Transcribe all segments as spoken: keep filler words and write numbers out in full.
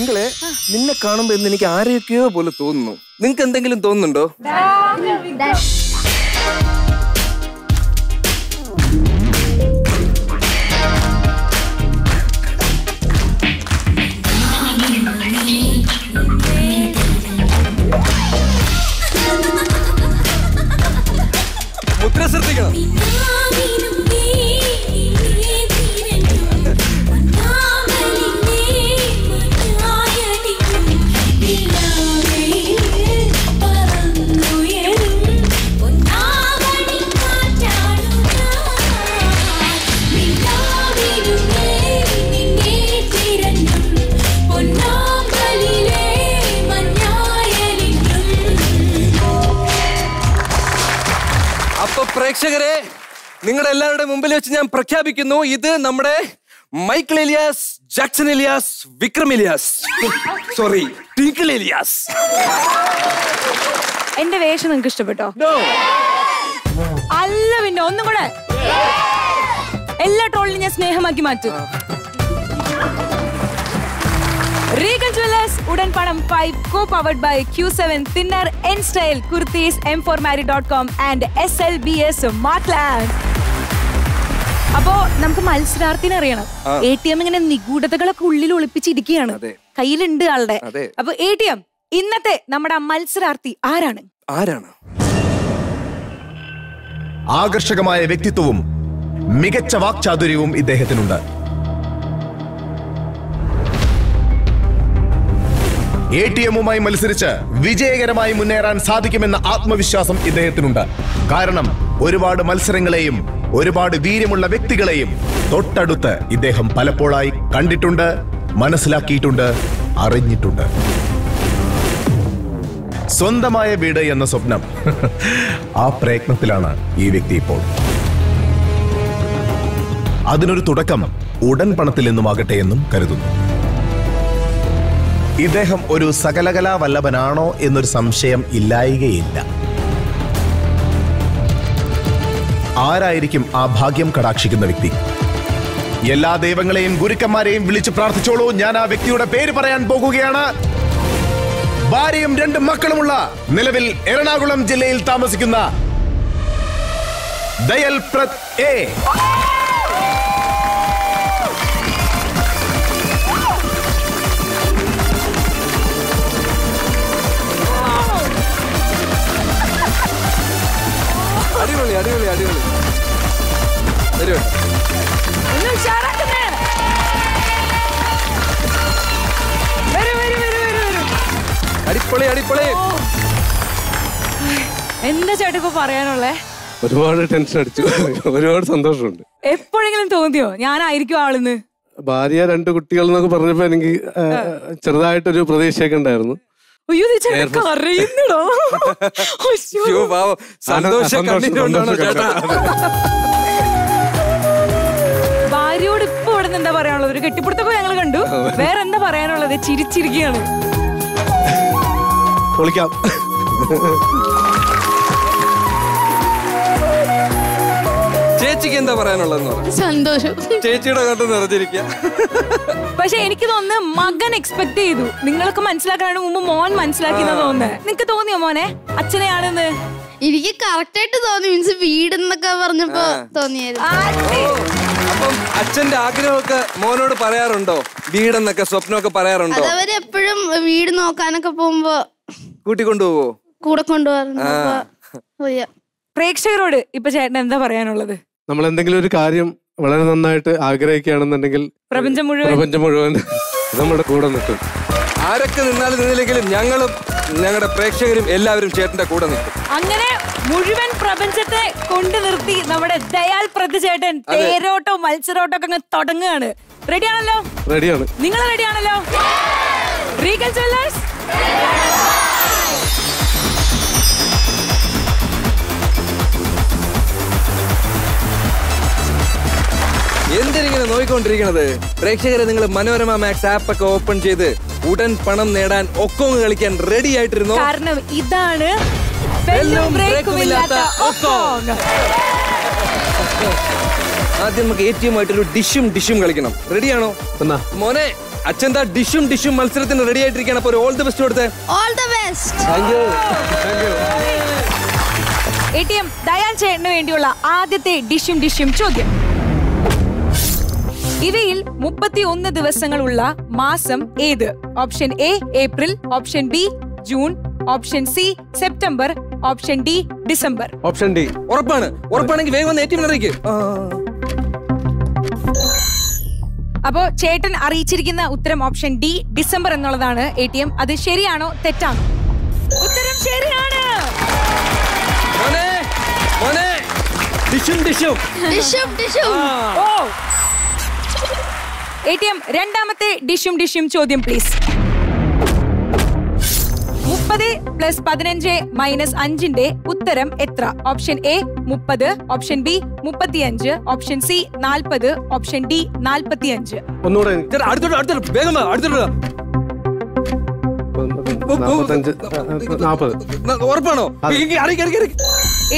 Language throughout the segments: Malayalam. നിങ്ങളെ നിന്നെ കാണുമ്പോ ഇന്ന് എനിക്ക് ആരെയൊക്കെയോ പോലെ തോന്നുന്നു. നിങ്ങൾക്ക് എന്തെങ്കിലും തോന്നുന്നുണ്ടോ? മുദ്ര ശ്രദ്ധിക്കണം. പ്രേക്ഷകരെ, നിങ്ങളുടെ എല്ലാവരുടെ മുമ്പിൽ വെച്ച് ഞാൻ പ്രഖ്യാപിക്കുന്നു, ഇത് നമ്മുടെ Michael Elias, Jackson Elias, Vikram Elias, sorry Tinkle Elias. എന്റെ വേഷം നിങ്ങൾക്ക് ഇഷ്ടപ്പെട്ടോ? അല്ല, പിന്നെ ഒന്നും കൂടെ എല്ലാ ട്രോളിലും ഞാൻ സ്നേഹമാക്കി മാറ്റും. Regal Jewelers, Udan Panam five, co-powered by Q seven Thinner, N-Style Kuruthis, M four Marry dot com and S L P S Mark Lansin. അപ്പോ നമുക്ക് മത്സരാർത്ഥിനെ അറിയണം. എ ടി എം ഇങ്ങനെ നിഗൂഢതകളൊക്കെ ഉള്ളിൽ ഒളിപ്പിച്ചിരിക്കുകയാണ്. കയ്യിലുണ്ട് ആളുടെ. അപ്പൊ എ ടി എം, ഇന്നത്തെ നമ്മുടെ മത്സരാർത്ഥി ആരാണ്? ആരാണ്? ആകർഷകമായ വ്യക്തിത്വവും മികച്ച വാക്ചാതുര്യവും ഇദ്ദേഹത്തിനുണ്ട്. എ ടി എമ്മുമായി മത്സരിച്ച് വിജയകരമായി മുന്നേറാൻ സാധിക്കുമെന്ന ആത്മവിശ്വാസം ഇദ്ദേഹത്തിനുണ്ട്. കാരണം ഒരുപാട് മത്സരങ്ങളെയും ഒരുപാട് വീര്യമുള്ള വ്യക്തികളെയും തൊട്ടടുത്ത് ഇദ്ദേഹം പലപ്പോഴായി കണ്ടിട്ടുണ്ട്, മനസ്സിലാക്കിയിട്ടുണ്ട്, അറിഞ്ഞിട്ടുണ്ട്. സ്വന്തമായ വീട് എന്ന സ്വപ്നം, ആ പ്രയത്നത്തിലാണ് ഈ വ്യക്തി ഇപ്പോൾ. അതിനൊരു തുടക്കം ഉടൻ പണത്തിൽ നിന്നുമാകട്ടെ എന്നും കരുതുന്നു. ഇദ്ദേഹം ഒരു സകലകലാ വല്ലഭനാണോ എന്നൊരു സംശയം ഇല്ലായികയില്ല. ആരായിരിക്കും ആ ഭാഗ്യം കടാക്ഷിക്കുന്ന വ്യക്തി? എല്ലാ ദൈവങ്ങളെയും ഗുരുക്കന്മാരെയും വിളിച്ചു പ്രാർത്ഥിച്ചോളൂ. ഞാൻ ആ വ്യക്തിയുടെ പേര് പറയാൻ പോകുകയാണ്. ഭാര്യയും രണ്ട് മക്കളുമുള്ള, നിലവിൽ എറണാകുളം ജില്ലയിൽ താമസിക്കുന്ന ദയൽ പ്രത് എ. അടിപൊളി അടിപൊളി അടിപൊളി അടിപൊളി. അടിപൊളി അടിപൊളി. എന്താ ചേട്ടൻ ഇപ്പൊ പറയാനുള്ളേ? ഒരുപാട് ടെൻഷൻ അടിച്ചു, ഒരുപാട് സന്തോഷമുണ്ട്. എപ്പോഴെങ്കിലും തോന്നിയോ ഞാനായിരിക്കും ആളെന്ന്? ഭാര്യ രണ്ട് കുട്ടികൾ എന്നൊക്കെ പറഞ്ഞപ്പോ എനിക്ക് ചെറുതായിട്ടൊരു പ്രതീക്ഷയൊക്കെ ഉണ്ടായിരുന്നു. ഭാര്യയോട് ഇപ്പൊ ഇവിടെ എന്താ പറയാനുള്ളത്? ഒരു കെട്ടിപ്പിടുത്തൊക്കെ ഞങ്ങൾ കണ്ടു. വേറെന്താ പറയാനുള്ളത്? ചിരിച്ചിരിക്കുകയാണ്. ചേച്ചിക്ക് എന്താ പറയാനുള്ളതെന്ന് പറഞ്ഞു? സന്തോഷം. ചേച്ചിയുടെ കണ്ടു നിറഞ്ഞിരിക്കുക. പക്ഷെ എനിക്ക് തോന്നുന്നു മകൻ എക്സ്പെക്ട് ചെയ്തു. നിങ്ങൾക്ക് മനസ്സിലാക്കാനാണ് മുമ്പ് മോൻ മനസ്സിലാക്കി തോന്നുന്നത്. നിങ്ങക്ക് തോന്നിയോ മോനെ അച്ഛനെയാണെന്ന്? എനിക്ക് കറക്റ്റ് ആയിട്ട് തോന്നി. മീൻസ് വീട് എന്നൊക്കെ പറഞ്ഞപ്പോ തോന്നിയായിരുന്നു. അപ്പം അച്ഛന്റെ ആഗ്രഹമൊക്കെ മോനോട് പറയാറുണ്ടോ? വീടെന്നൊക്കെ സ്വപ്നമൊക്കെ പറയാറുണ്ടോ? അതവരെപ്പോഴും വീട് നോക്കാനൊക്കെ പോകുമ്പോ കൂട്ടിക്കൊണ്ടുപോവോ? കൂടെ കൊണ്ടുപോകാറുണ്ട്. പ്രേക്ഷകരോട് ഇപ്പൊ ചേട്ടൻ എന്താ പറയാനുള്ളത്? നമ്മൾ എന്തെങ്കിലും ഒരു കാര്യം വളരെ നന്നായിട്ട് ആഗ്രഹിക്കുകയാണെന്നുണ്ടെങ്കിൽ പ്രപഞ്ചം മുഴുവൻ പ്രപഞ്ചം മുഴുവൻ നമ്മുടെ കൂടെ നിൽക്കും. ആരൊക്കെ നിന്നാലും നിന്നില്ലെങ്കിലും ഞങ്ങളും ഞങ്ങളുടെ പ്രേക്ഷകരും എല്ലാവരും ചേട്ടന്റെ കൂടെ നിൽക്കും. അങ്ങനെ മുഴുവൻ പ്രപഞ്ചത്തെ കൊണ്ടു നിർത്തി നമ്മുടെ ദയാൽ പ്രത് ചേട്ടൻ തേരോട്ടോ മത്സരോട്ടോ ഒക്കെ അങ്ങ് തുടങ്ങുകയാണ്. റെഡിയാണല്ലോ? റെഡിയാണ്. നിങ്ങൾ റെഡിയാണല്ലോ? റീഗൽ ജ്വല്ലേഴ്സ് എന്തിനിങ്ങനെ നോക്കിക്കൊണ്ടിരിക്കുന്നത്? പ്രേക്ഷകരെ, നിങ്ങൾ മനോരമ മാക്സ് ആപ്പ് ഒക്കെ ഓപ്പൺ ചെയ്ത് ഉടൻ പണം നേടാൻ ഒക്കോങ് കളിക്കാൻ റെഡി ആയിട്ടിരുന്നു. കാരണം ഇതാണ് ആദ്യം നമുക്ക് എ ടി എം ആയിട്ടൊരു ഡിഷും ഡിഷും കളിക്കണം. റെഡിയാണോ മോനെ? അച്ഛന്താ ഡിഷും ഡിഷും മത്സരത്തിന് റെഡി ആയിട്ടിരിക്കുകയാണ്. അപ്പോൾ ഓൾ ദി ബെസ്റ്റ് കൊടുത്തേ. All the best. Thank you. Thank you. ATM Dayan ചേട്ടന് വേണ്ടിയുള്ള ആദ്യത്തെ ഡിഷും ഡിഷും ചോദ്യം. ഇവയിൽ മുപ്പത്തി ഒന്ന് ദിവസങ്ങളുള്ള മാസം ഏത്? Option A April, option B June, option C September, option D December. Option D. ഉറപ്പാണ്? ഉറപ്പാണെങ്കിൽ വേഗം വന്ന് ഏറ്റവും അറിയിക്ക്. അപ്പോ ചേട്ടൻ അറിയിച്ചിരിക്കുന്ന ഉത്തരം ഓപ്ഷൻ ഡി ഡിസംബർ എന്നുള്ളതാണ്. എ ടി എം അത് ശരിയാണോ തെറ്റാണോ? ഉത്തരം ശരിയാണ്. എ ടി എം രണ്ടാമത്തെ ഡിഷും ഡിഷും ചോദ്യം പ്ലീസ്. മുപ്പത് പ്ലസ് പതിനഞ്ച് മൈനസ് അഞ്ചിന്റെ ഉത്തരം എത്ര? ഓപ്ഷൻ എ മുപ്പത്, ഓപ്ഷൻ ബി മുപ്പത്തിയഞ്ച്, ഓപ്ഷൻ സി നാൽപ്പത്, ഓപ്ഷൻ ഡി നാൽപ്പത്തിയഞ്ച്.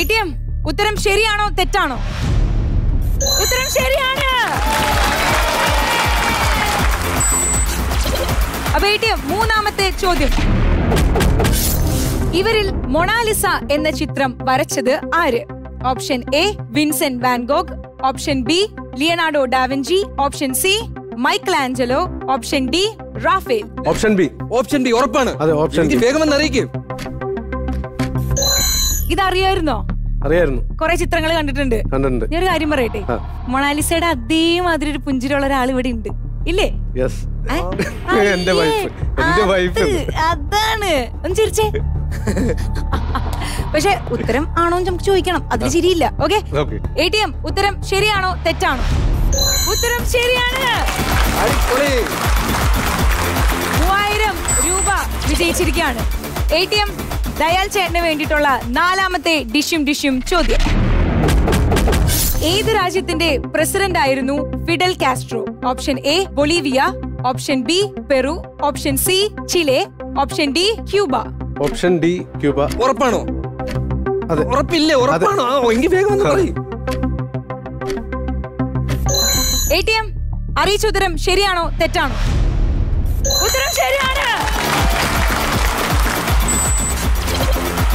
എ ടി എം ഉത്തരം ശരിയാണോ തെറ്റാണോ? ഉത്തരം ശരിയാണ്. അപ്പൊ എ ടി എം മൂന്നാമത്തെ ചോദ്യം. ഇവരിൽ മൊണാലിസ എന്ന ചിത്രം വരച്ചത് ആര്? Option A Vincent van Gogh, option B Leonardo da Vinci, option C Michelangelo, option D Raphael. Option B. Option B ഉറപ്പാണ്? അതെ ഓപ്ഷൻ ബി. വേഗം ഒന്ന് അറിയിക്കൂ. ഇതറിയായിരുന്നോ? അറിയായിരുന്നു, കുറെ ചിത്രങ്ങൾ കണ്ടിട്ടുണ്ട്. ഞാൻ ഒരു കാര്യം പറയട്ടെ, മൊണാലിസയുടെ അതേ മാതിരി ഒരു പുഞ്ചിരിയുള്ള ഒരാൾ ഇവിടെ ഉണ്ട് ഇല്ലേ? അതാണ് ഒന്ന് ചിരിച്ചേ. പക്ഷെ ഉത്തരം ആണോ നമുക്ക് ചോദിക്കണം, അതിന് ശരിയില്ല. ഓക്കെ എ ടി എം ഉത്തരം ശരിയാണോ തെറ്റാണോ? ഉത്തരം ശരിയാണ്. മൂവായിരം രൂപ വിജയിച്ചിരിക്കുകയാണ്. എ ടി എം ദയാൽ ചേട്ടന് വേണ്ടിയിട്ടുള്ള നാലാമത്തെ ഡിഷും ഡിഷും ചോദ്യം. ഏത് രാജ്യത്തിന്റെ പ്രസിഡന്റ് ആയിരുന്നു Fidel Castro? Option A Bolivia, option B Peru, option C Chile, option D Cuba. Option D Cuba. ഉറപ്പാണോ? അതെ. ഉറപ്പില്ലേ? ഉറപ്പാണോ? എങ്കിൽ വേഗം ഒന്ന് പറയ്. എടിഎം അറിയിച്ച ഉത്തരം ശരിയാണോ തെറ്റാണോ? ഉത്തരം ശരിയാണ്.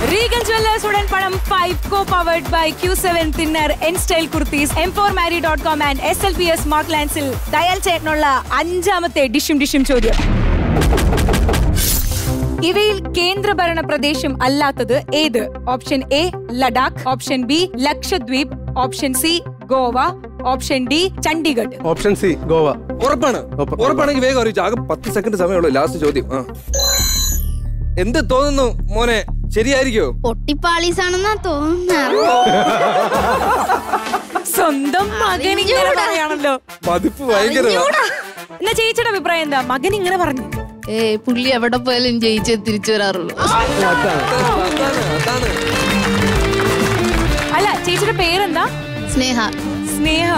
Regal Jewelers, Udan Panam five, co-powered by Q seven Thinner, N-Style Kuruthis, M four Marry dot com and S L P S Mark Lansin. Dayal Chetnolla അഞ്ചാമത്തെ ഡിഷും ഡിഷും ചോദ്യം. ഇവയിൽ കേന്ദ്രഭരണ പ്രദേശം അല്ലാത്തത് ഏത്? Option A Ladakh, option B Lakshadweep, option C Goa, option D Chandigarh. Option C Goa. ഉറപ്പാണ്? ഉറപ്പാണെങ്കിൽ വേഗം അറിയിച്ചു. ആകെ പത്ത് സെക്കൻഡ് സമയമുള്ളൂ. ലാസ്റ്റ് ചോദ്യം. എന്ത് തോന്നുന്നു മോനെ, ശരിയായിരിക്കോ? പൊട്ടിപ്പാളീസാണെന്നാ തോന്നുന്നു. സ്വന്തം മകൻ ഇങ്ങനെ പറയാണല്ലോ, മതിപ്പ് ഭയങ്കര. എന്നാ ചേച്ചിയുടെ അഭിപ്രായം എന്താ? മകൻ ഇങ്ങനെ പറഞ്ഞു. ഏ പുള്ളി എവിടെ പോയാലും ജയിച്ചേ തിരിച്ചു വരാറുള്ളൂ. അല്ല ചേച്ചിയുടെ പേരെന്താ? സ്നേഹ. സ്നേഹ.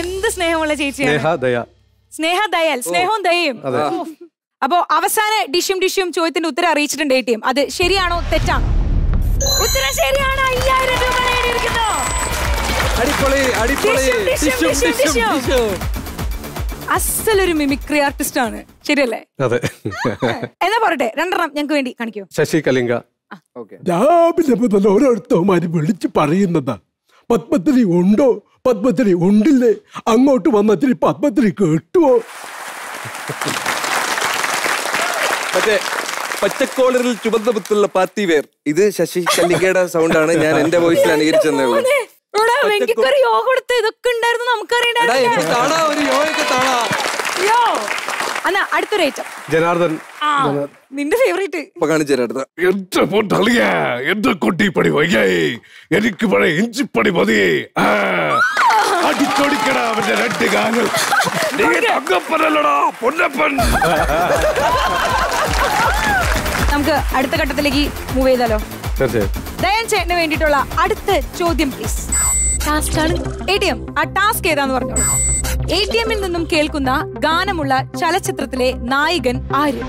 എന്ത് സ്നേഹമുള്ള ചേച്ചിയാണ്. സ്നേഹ ദയാൽ. സ്നേഹവും ദയയും. അപ്പോ അവസാന ഡിഷും ഡിഷും ചോദ്യത്തിന്റെ ഉത്തരം അറിയിച്ചിട്ടുണ്ട് എ ടി എം. അത് ശരിയാണോ തെറ്റാണോ? ഉത്തരം ശരിയാണ്. അയ്യായിരം രൂപ നേടിയിരിക്കുന്നു. അസലൊരു മിമിക്രി ആർട്ടിസ്റ്റ് ആണ്, ശരിയല്ലേ? അതെ. എന്നാ പറയട്ടെ, രണ്ടെണ്ണം ഞങ്ങൾക്ക് വേണ്ടി കാണിക്കൂ. ശശി കലിംഗ. രാവിലെ മുതൽ ഓരോരുത്തവന്മാര് വിളിച്ചു പറയുന്നതാ, പത്മശ്രീ ഉണ്ടോ, പത്മശ്രീ ഉണ്ടില്ലേ, അങ്ങോട്ട് വന്നിട്ട് പത്മശ്രീ കേട്ടുവോ. മറ്റേ പച്ചക്കോളറിൽ ചുവന്ന പുത്തുള്ള പാർട്ടി വേർ, ഇത് ശശി കല്ലിക്കയുടെ സൗണ്ട് ആണ്. ഞാൻ എന്റെ വോയിസിൽ അനുകരിച്ചെന്നേ ഉള്ളൂ. ജനാർദ്ദൻ നിന്റെ ഫേവറേറ്റ് ഇപ്പൊ കാണിച്ചു. എന്റെ പൊട്ടളിയ എന്റെ കുട്ടിപ്പടി വയ്യായി, എനിക്ക് പഴയ ഇഞ്ചിപ്പടി മതിയേ. അടിച്ചോടിക്കടാ അവന്റെ രണ്ട് ഗാനങ്ങൾ. നമുക്ക് അടുത്ത ഘട്ടത്തിലേക്ക് മൂവ് ചെയ്താലോ? ദയാൻ ചേട്ടന് വേണ്ടിയിട്ടുള്ള അടുത്ത ചോദ്യം പ്ലീസ്. എടിഎം ആ ടാസ്ക് ഏതാന്ന് പറഞ്ഞോളൂ. എടിഎമ്മിൽ നിന്നും കേൾക്കുന്ന ഗാനമുള്ള ചലച്ചിത്രത്തിലെ നായകൻ ആര്?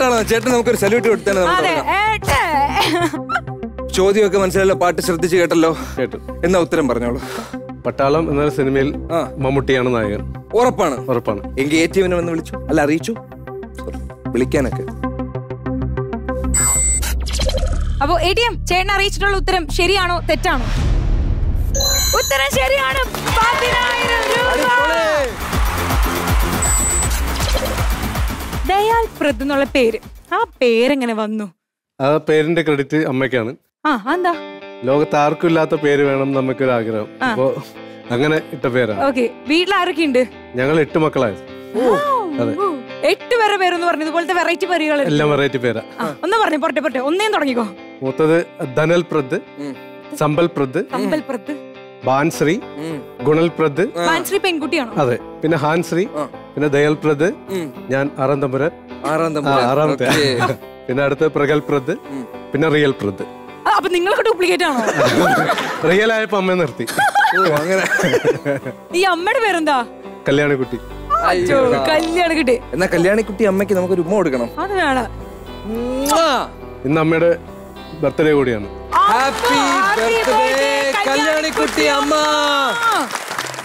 ബഹുമാനപ്പെട്ടാണോ ചേട്ടൻ നമുക്കൊരു സല്യൂട്ട് കൊടുത്താണ് നമുക്ക്. ചോദ്യമൊക്കെ മനസ്സിലായല്ലോ, പാട്ട് ശ്രദ്ധിച്ച് കേട്ടല്ലോ, കേട്ടു. എന്നാ ഉത്തരം പറഞ്ഞോളൂ. പട്ടാളം എന്ന സിനിമയിൽ മമ്മൂട്ടിയാണ് നായകൻ. ഉറപ്പാണ്? ഉറപ്പാണ്. എങ്കിൽ എടിഎമ്മിനെ വന്ന് വിളിച്ചു, അല്ല അറിയിച്ചു വിളിക്കാനൊക്കെ. അപ്പോ എടിഎം ചേട്ടൻ അറിയിച്ചിട്ടുള്ള ഉത്തരം ശരിയാണോ തെറ്റാണോ? ഉത്തരം ശരിയാണ്. ദയാൽ പ്രദ് എന്നുള്ള പേര്, ആ പേരെങ്ങനെ വന്നു? ആ പേരിന്റെ ക്രെഡിറ്റ് അമ്മയ്ക്കാണ്. ആ എന്താ? ലോകത്ത് ആർക്കും ഇല്ലാത്ത പേര് വേണം നമുക്കൊരു ആഗ്രഹം, അപ്പൊ അങ്ങനെ ഇട്ട പേരാണ്. ഓക്കെ. വീട്ടിൽ ആരൊക്കെ ഉണ്ട്? ഞങ്ങൾ എട്ട് മക്കളായി. എട്ട് പേരെ പേരെന്ന് പറഞ്ഞു. ഇതുപോലത്തെ വെറൈറ്റി പേരുകൾ എല്ലാം വെറൈറ്റി പേരാ. ഒന്ന് പറഞ്ഞു പൊറട്ടെ പൊറട്ടെ, ഒന്നേ തുടങ്ങിക്കോ. മൂത്തത് ധനൽ പ്രദ്, സമ്പൽ പ്രദ്, സമ്പൽ പ്രദ്, ബാൻശ്രീ, ഗുണൽ പ്രദ്. ബാൻശ്രീ പെൺകുട്ടിയാണോ? അതെ. പിന്നെ ഹാൻശ്രീ, പിന്നെ ദയാൽ പ്രദ്, ഞാൻ ആറാം തമ്പുരൻ, ആറാമത്തെ. പിന്നെ അടുത്ത പ്രഗൽ പ്രദ്, പിന്നെ റിയൽ പ്രദ്. അപ്പൊ നിങ്ങളൊക്കെ ഡ്യൂപ്ലിക്കേറ്റ് ആണോ? റിയൽ ആയപ്പോ അമ്മ നിർത്തി. ഈ അമ്മയുടെ പേരെന്താ? കല്യാണിക്കുട്ടി. കല്യാണിക്കുട്ടി. എന്നാ കല്യാണിക്കുട്ടി അമ്മയ്ക്ക് നമുക്കൊരു ഉമ്മ കൊടുക്കണം. അത് വേണം. ഇന്ന് അമ്മയുടെ ബർത്ത്ഡേ കൂടിയാണ്.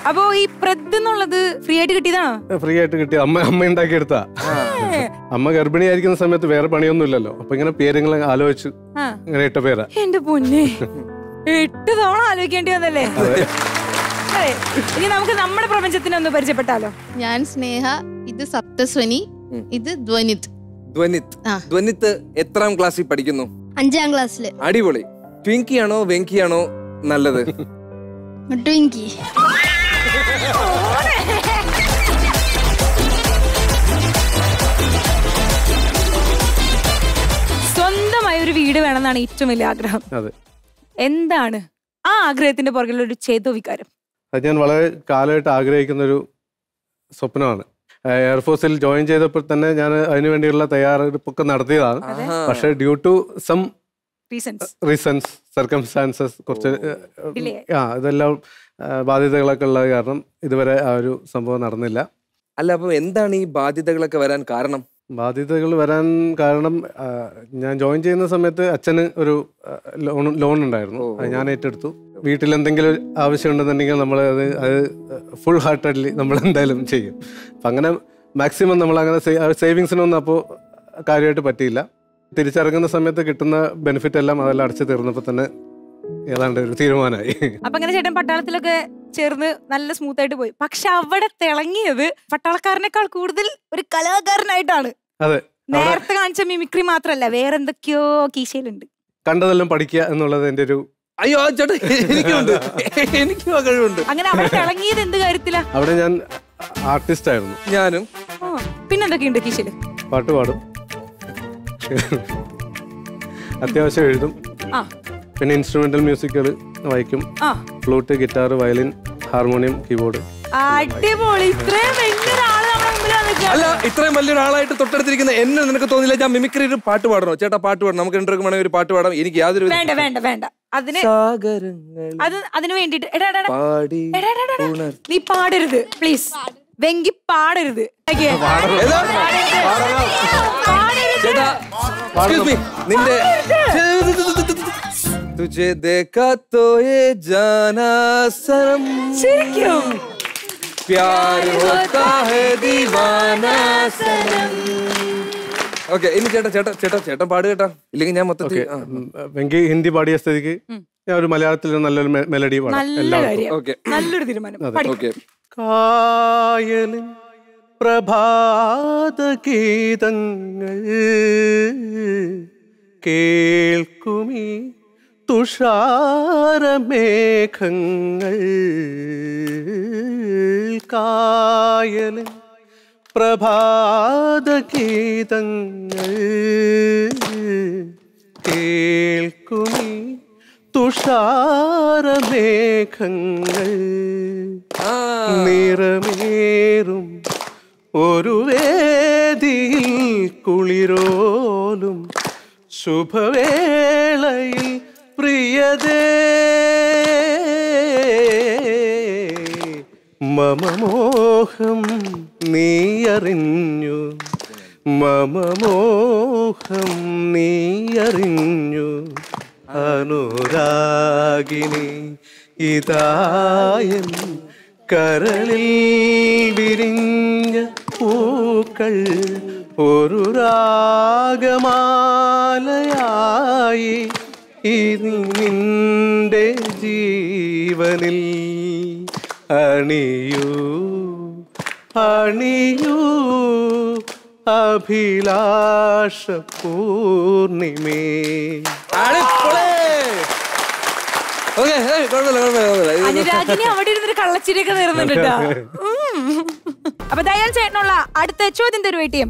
അപ്പോ ഈ പ്രദ് എന്നുള്ളത് ഫ്രീ ആയിട്ട് കിട്ടിയതാണോ? ഫ്രീ ആയിട്ട് കിട്ടിയ അമ്മ അമ്മ ഉണ്ടാക്കി എടുത്താ. അമ്മ ഗർഭിണിയായിരിക്കുന്ന സമയത്ത് വേറെ പണിയൊന്നും ഇല്ലല്ലോ, അപ്പൊ ഇങ്ങനെ പേരുകൾ ആലോചിച്ചു ഇങ്ങനെ ഇട്ട പേരാ. എന്റെ പൊന്നെ, എട്ട് തവണ ആലോചിക്കേണ്ടി വന്നല്ലേ. ഇനി നമുക്ക് നമ്മുടെ പ്രപഞ്ചത്തിനെ ഒന്ന് പരിചയപ്പെട്ടാലോ. ഞാൻ സ്നേഹ, ഇത് സപ്തസ്വനി, ഇത് ധ്വനിത്. ധ്വനിത് ധ്വനിത് എത്രാം ക്ലാസ്സിൽ പഠിക്കുന്നു? അഞ്ചാം ക്ലാസ്സില്. അടിപൊളി. ട്വിങ്കിയാണോ വെങ്കിയാണോ നല്ലത്? ട്വിങ്കി. സ്വന്തമായ ഒരു വീട് വേണമെന്നാണ് ഏറ്റവും വലിയ ആഗ്രഹം. എന്താണ് ആ ആഗ്രഹത്തിന്റെ പുറകിലുള്ള ഒരു ചേതോ വികാരം? അത് ഞാൻ വളരെ കാലമായിട്ട് ആഗ്രഹിക്കുന്നൊരു സ്വപ്നമാണ്. എയർഫോഴ്സിൽ ജോയിൻ ചെയ്തപ്പോൾ തന്നെ ഞാൻ അതിനു വേണ്ടിയുള്ള തയ്യാറെടുപ്പൊക്കെ നടത്തിയതാണ്. പക്ഷെ due to some reasons, circumstances, കുറച്ച് ആ ഇതെല്ലാം ബാധ്യതകളൊക്കെ ഉള്ളത് കാരണം ഇതുവരെ ആ ഒരു സംഭവം നടന്നില്ല. അല്ല, അപ്പൊ എന്താണ് ഈ ബാധ്യതകളൊക്കെ വരാൻ കാരണം? ബാധ്യതകൾ വരാൻ കാരണം, ഞാൻ ജോയിൻ ചെയ്യുന്ന സമയത്ത് അച്ഛന് ഒരു ലോൺ ലോൺ ഉണ്ടായിരുന്നു, അത് ഞാൻ ഏറ്റെടുത്തു. വീട്ടിൽ എന്തെങ്കിലും ആവശ്യം ഉണ്ടെന്നുണ്ടെങ്കിൽ നമ്മൾ അത് അത് ഫുൾ ഹാർട്ടഡ്ലി നമ്മൾ എന്തായാലും ചെയ്യും. അപ്പം അങ്ങനെ മാക്സിമം നമ്മൾ അങ്ങനെ സേവിങ്സിനൊന്നും അപ്പോൾ കാര്യമായിട്ട് പറ്റിയില്ല. തിരിച്ചറങ്ങുന്ന സമയത്ത് കിട്ടുന്ന ബെനിഫിറ്റ് എല്ലാം അതെല്ലാം അടച്ചു തീർന്നപ്പോൾ തന്നെ ഏതാണ്ട് ഒരു തീരുമാനമായി. അപ്പം അങ്ങനെ ചേട്ടൻ പട്ടാളത്തിലൊക്കെ ചേർന്ന് നല്ല സ്മൂത്ത് ആയിട്ട് പോയി. പക്ഷെ അവിടെ തിളങ്ങിയത് പട്ടാളക്കാരനേക്കാൾ കൂടുതൽ ഒരു കലാകാരനായിട്ടാണ്. അതെ, നേരത്തെ കാണിച്ച മിമിക്രി മാത്രമല്ല, വേറെ എന്തൊക്കെയോ കീശയിലുണ്ട്. കണ്ടതെല്ലാം പഠിക്കുക എന്നുള്ളത് എൻ്റെ ഒരു. അയ്യോ ചേട്ടാ, എനിക്കുണ്ട്, എനിക്കും ആ കഴിവുണ്ട്. അങ്ങനെ അവിടെ തിളങ്ങിയത് എന്ത് കാര്യത്തിലാ? അവിടെ ഞാൻ ആർട്ടിസ്റ്റ് ആയിരുന്നു. ഞാനും. പിന്നെന്തൊക്കെയുണ്ട് കീശയില്? പാട്ട് പാടും, അത്യാവശ്യം എഴുതും, പിന്നെ ഇൻസ്ട്രുമെന്റൽ മ്യൂസിക്കുകൾ വായിക്കും. Flute, guitar, violin, harmonium, keyboard. അല്ല, ഇത്രയും വലിയൊരാളായിട്ട് തൊട്ടടുത്തിരിക്കുന്ന എന്നെ നിനക്ക് തോന്നില്ല ഞാൻ മിമിക്രി ഒരു പാട്ട് പാടണോ? ചേട്ടാ പാട്ട് പാടണം, നമുക്ക് രണ്ടു മണി ഒരു പാട്ട് പാടാം. എനിക്ക് യാതൊരു വേണ്ട വേണ്ട വേണ്ട അതിന് അതിന് വേണ്ടിട്ട് നീ പാടരുത് പ്ലീസ്. വെങ്കി പാടരുത്. तुझे देखा तो ये जाना सरम प्यार होता है दीवाना सरम. ഓക്കെ, ഇനി ചേട്ടാ ചേട്ടാ ചേട്ടാ ചേട്ടൻ പാട് കേട്ടാ, ഇല്ലെങ്കിൽ ഞാൻ മൊത്തം. എനിക്ക് ഹിന്ദി പാടിയ സ്ഥിതിക്ക് ഞാൻ ഒരു മലയാളത്തിൽ നല്ലൊരു മെലഡി പാടാം. കായലിൻ പ്രഭാതഗീതങ്ങൾ കേൾക്കുമീ തുഷാരമേഘങ്ങൾ, കായലിൻ പ്രഭാതഗീതങ്ങൾ കേൾക്കുമീ തുഷാരമേഘങ്ങൾ, നിറമേറും ഒരു വേദിയിൽ കുളിരോലും ശുഭവേളയിൽ പ്രിയതേ, മമമോഹം നീയറിഞ്ഞു മമ മോഹം നീയറിഞ്ഞു അനുരാഗിനി ഇതായൻ കരളിൽ വിരിഞ്ഞ പൂക്കൾ ഒരു രാഗമാലയായി ഇനി നിന്റെ ജീവനിൽ അണിയൂ അണിയൂ അഭിലാഷ പൂർണിമേ. അനുരാഗിനി അവിടെ ഇരുന്നൊരു കള്ളച്ചിരിയൊക്കെ നേർന്നിട്ടുണ്ടോ? അപ്പൊ ദയാൽ ചേട്ടനുള്ള അടുത്ത ചോദ്യം തരുവേട്ടിയും.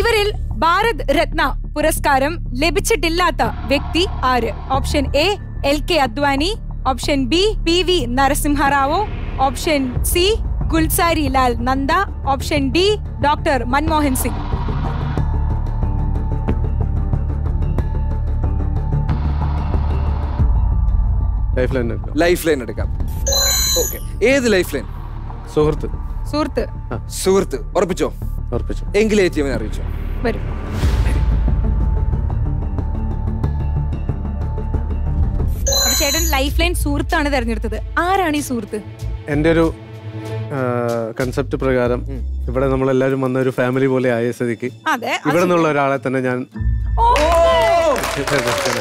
ഇവരിൽ ഭാരത് രത്ന പുരസ്കാരം ലഭിച്ചിട്ടില്ലാത്ത വ്യക്തി ആര്? Option A L K Advani, option B P V Narasimha Rao, option C Gulzari Lal Nanda, option D doctor Manmohan Singh. Life line എടുക്കാം. ലൈഫ് ലൈൻ എടുക്കാം. ഓക്കേ, ഏത് ലൈഫ് ലൈൻ? സുഹൃത്ത്. സുഹൃത്ത്. സുഹൃത്ത് ഉറപ്പിച്ചോ? ഉറപ്പിച്ചോ. എങ്കിൽ എ ടി എമ്മിനെ അറിയിച്ചോ. വരും. ചേട്ടൻ ലൈഫ് ലൈൻ സുഹൃത്താണ് തിരഞ്ഞെടുത്തത്. ആരാണ് ഈ സുഹൃത്ത്? എൻ്റെ ഒരു കൺസെപ്റ്റ് പ്രകാരം ഇവിടെ നമ്മളെല്ലാവരും വന്ന ഒരു ഫാമിലി പോലെ ആയ സ്ഥിതിക്ക് ഇവിടെ നിന്നുള്ള ഒരാളെ തന്നെ ഞാൻ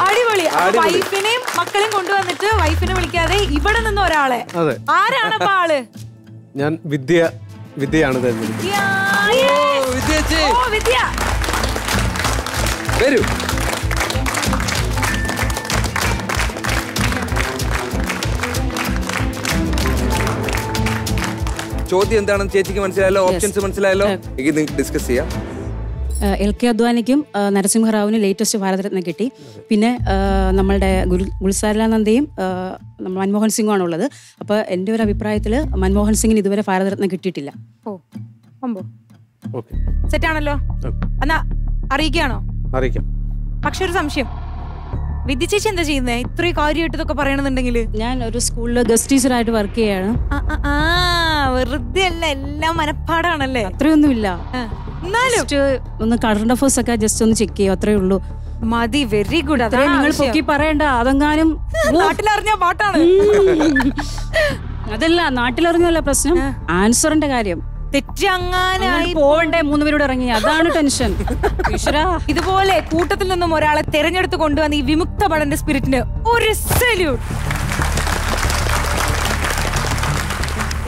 അടിപൊളി വൈഫിനെയും മക്കളെയും കൊണ്ടുവന്നിട്ട് വൈഫിനെ വിളിക്കാതെ ഇവിടെ നിന്ന് ഒരാളെ. അതെ, ആരാണ് ആള്? ഞാൻ വിദ്യ. വിദ്യയാണ് വരൂ. ചോദ്യം എന്താണെന്ന് ചേച്ചിക്ക് മനസ്സിലായല്ലോ, ഓപ്ഷൻസ് മനസ്സിലായല്ലോ, എനിക്ക് നിങ്ങൾക്ക് ഡിസ്കസ് ചെയ്യാം. എൽ കെ അദ്വാനിക്കും നരസിംഹറാവുവിന് ലേറ്റസ്റ്റ് ഭാരതരത്ന കിട്ടി. പിന്നെ നമ്മളുടെ ഗുൽ ഗുൽസാരലാനന്ദയും മൻമോഹൻ സിംഗുമാണ് ഉള്ളത്. അപ്പോൾ എൻ്റെ ഒരു അഭിപ്രായത്തിൽ മൻമോഹൻ സിംഗിന് ഇതുവരെ ഭാരതരത്ന കിട്ടിയിട്ടില്ല. ഓ, സെറ്റാണല്ലോ. എന്നാ അറിയിക്കാണോ? അറിയിക്കാം. പക്ഷെ ഒരു സംശയം, വിദ്യ ചേച്ചി എന്താ ചെയ്യുന്നത് ഇത്രയും കാര്യമായിട്ട് ഇതൊക്കെ പറയണമെന്നുണ്ടെങ്കിൽ? ഞാൻ ഒരു സ്കൂളിൽ ഗസ്റ്റ് ടീച്ചറായിട്ട് വർക്ക് ചെയ്യാണ്. വെറുതെ അല്ല, എല്ലാം മനപ്പാടാണല്ലേ? അത്രയൊന്നുമില്ല, എന്നാലും ഒന്ന് കറണ്ട് അഫേഴ്സ് ഒക്കെ ജസ്റ്റ് ഒന്ന് ചെക്ക് ചെയ്യും, അത്രേ ഉള്ളൂ. മതി, വെരി ഗുഡ്. അതാ നിങ്ങൾ പൊക്കി പറയണ്ട. അതെങ്ങാനും നാട്ടിലറിഞ്ഞ പാട്ടാണ്. അതല്ല, നാട്ടിലറിഞ്ഞല്ല പ്രശ്നം, ആൻസറിന്റെ കാര്യം തെറ്റങ്ങാനായി പോകണ്ടേ? മൂന്നുപേരോട് ഇറങ്ങി, അതാണ് ടെൻഷൻ. ഇതുപോലെ കൂട്ടത്തിൽ നിന്നും ഒരാളെ തെരഞ്ഞെടുത്ത് കൊണ്ടുവന്ന ഈ വിമുക്ത ഭടന്റെ സ്പിരിറ്റിന് ഒരു സല്യൂട്ട്.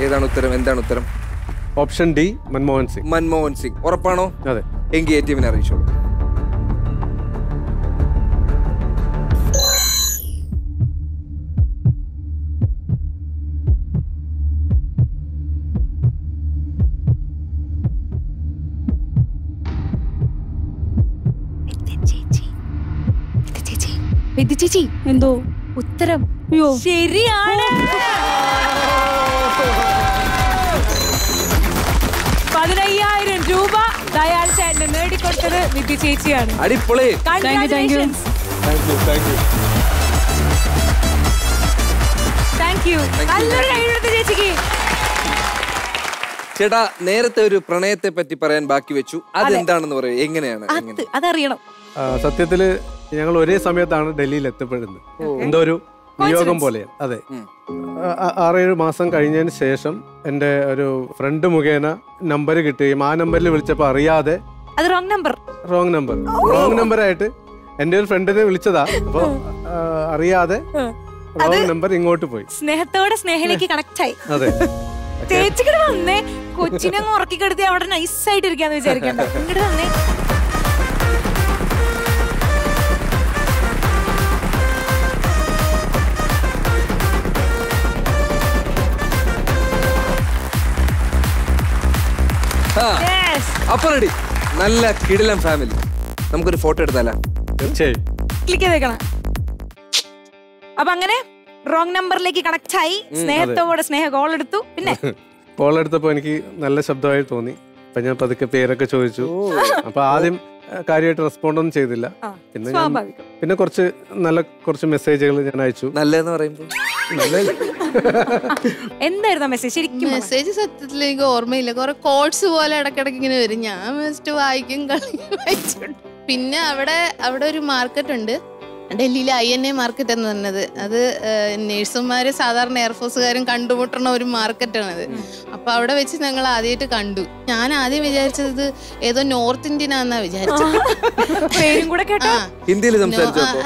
ഏതാണ് ഉത്തരം? എന്താണ് ഉത്തരം? Option D Manmohan Singh. മൻമോഹൻ സിംഗ് ഉറപ്പാണോ? അതെ. എങ്കിൽ എ ടി എമ്മിനെ അറിയിച്ചോളൂ. വിദ്യ ചേച്ചി എന്തോ ഉത്തരം ശരിയാണ്. പതിനയ്യായിരം രൂപ ദയാൽ ചേട്ടന് നേടിക്കൊടുത്തത് വിദ്യ ചേച്ചിയാണ്. അടിപൊളി. ചേച്ചിക്ക് ചേട്ടാ നേരത്തെ ഒരു പ്രണയത്തെ പറ്റി പറയാൻ ബാക്കി വെച്ചു, അതെന്താണെന്ന് പറയൂ, എങ്ങനെയാണ്? അതറിയണം. സത്യത്തില് ഞങ്ങൾ ഒരേ സമയത്താണ് ഡൽഹിയിൽ എത്തപ്പെടുന്നത്. എന്തോ ഒരു വിയോഗം പോലെയാണ്. അതെ, ആറേഴ് മാസം കഴിഞ്ഞതിന് ശേഷം എൻ്റെ ഒരു ഫ്രണ്ട് മുഖേന നമ്പർ കിട്ടുകയും ആ നമ്പറിൽ വിളിച്ചപ്പോൾ അറിയാതെ wrong number wrong number wrong number ആയിട്ട് എൻ്റെ ഒരു ഫ്രണ്ടിനെ വിളിച്ചതാ. അപ്പോൾ അറിയാതെ റോങ് നമ്പർ ഇങ്ങോട്ട് പോയി. സ്നേഹത്തോടെ സ്നേഹയിലേക്ക് കണക്ട് ആയി. അതെ, ചേച്ചിക്കടെ വന്നേ, കൊച്ചിനെ ഉറക്കി കിടത്തി അവിടെ നൈസായിട്ട് ഇരിക്കാന്ന് വിചാരിക്കണ്ട, ഇങ്ങോട്ട് വന്നേ. അപ്പറെടി, നല്ല കിടിലം ഫാമിലി. നമുക്കൊരു ഫോട്ടോ എടുത്താലോ? തീർച്ചയായും. ക്ലിക്ക് ചെയ്തേക്കണം. അപ്പൊ അങ്ങനെ റോങ് നമ്പറിലേക്ക് കണക്ട് ആയി. സ്നേഹത്തോടെ സ്നേഹ കോൾ എടുത്തു. പിന്നെ കോൾ എടുത്തപ്പോ എനിക്ക് നല്ല ശബ്ദമായി തോന്നി. അപ്പൊ ഞാൻ പതുക്കെ പേരൊക്കെ ചോദിച്ചു. അപ്പൊ ആദ്യം കാര്യമായിട്ട് റെസ്പോണ്ട് ഒന്നും ചെയ്തില്ല. പിന്നെ പിന്നെ കുറച്ച് നല്ല കുറച്ച് മെസ്സേജുകൾ ഞാൻ അയച്ചു. നല്ലതെന്ന് പറയുമ്പോ എന്തായിരുന്നു മെസ്സേജ്? ശരിക്കും മെസ്സേജ് സത്യത്തിൽ എനിക്ക് ഓർമ്മയില്ല. കുറെ കോഡ്സ് പോലെ ഇടയ്ക്കിടയ്ക്ക് ഇങ്ങനെ വരും. ഞാൻ ജസ്റ്റ് വായിക്കും കളിക്കും വായിച്ചിട്ടുണ്ട്. പിന്നെ അവിടെ അവിടെ ഒരു മാർക്കറ്റ് ഉണ്ട് ഡൽഹിയിലെ, ഐ എൻ എ മാർക്കറ്റ് എന്ന് പറഞ്ഞത്. അത് നേഴ്സുമാർ സാധാരണ എയർഫോഴ്സുകാരും കണ്ടുമുട്ടുന്ന ഒരു മാർക്കറ്റാണത്. അപ്പം അവിടെ വെച്ച് ഞങ്ങൾ ആദ്യമായിട്ട് കണ്ടു. ഞാൻ ആദ്യം വിചാരിച്ചത് ഏതോ നോർത്ത് ഇന്ത്യൻ ആണെന്നാണ് വിചാരിച്ചത്.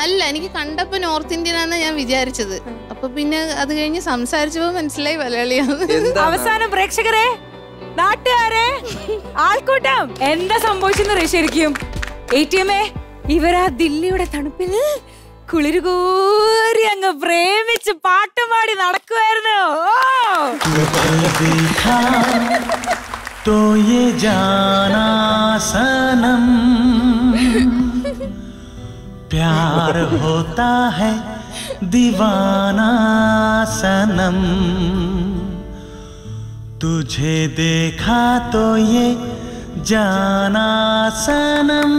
അല്ല, എനിക്ക് കണ്ടപ്പോൾ നോർത്ത് ഇന്ത്യൻ ആണെന്നാണ് ഞാൻ വിചാരിച്ചത്. അപ്പൊ പിന്നെ അത് കഴിഞ്ഞ് സംസാരിച്ചപ്പോൾ മനസ്സിലായി മലയാളിയാണ്. അവസാനം പ്രേക്ഷകരെ, നാട്ടുകാരെ, ആൾക്കൂട്ടം എന്താ സംഭവിച്ചെന്ന് ശരിക്കും ഇവരാ ദില്ലിയുടെ തണുപ്പിൽ കുളിരുകൂരി അങ്ങ് പ്രേമിച്ച് പാട്ടുപാടി നടക്കുവായിരുന്നു. പ്യാർ ഹോതാ ഹൈ ദീവാനാ സനം, തുജേ ദേഖാ തോ യേ ജാനാ സനം.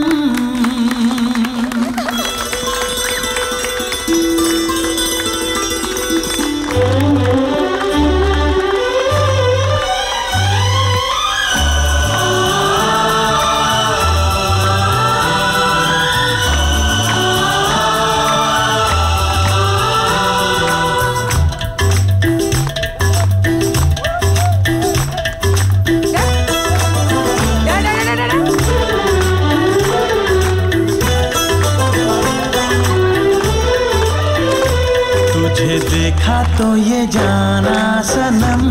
तो ये जाना सनम,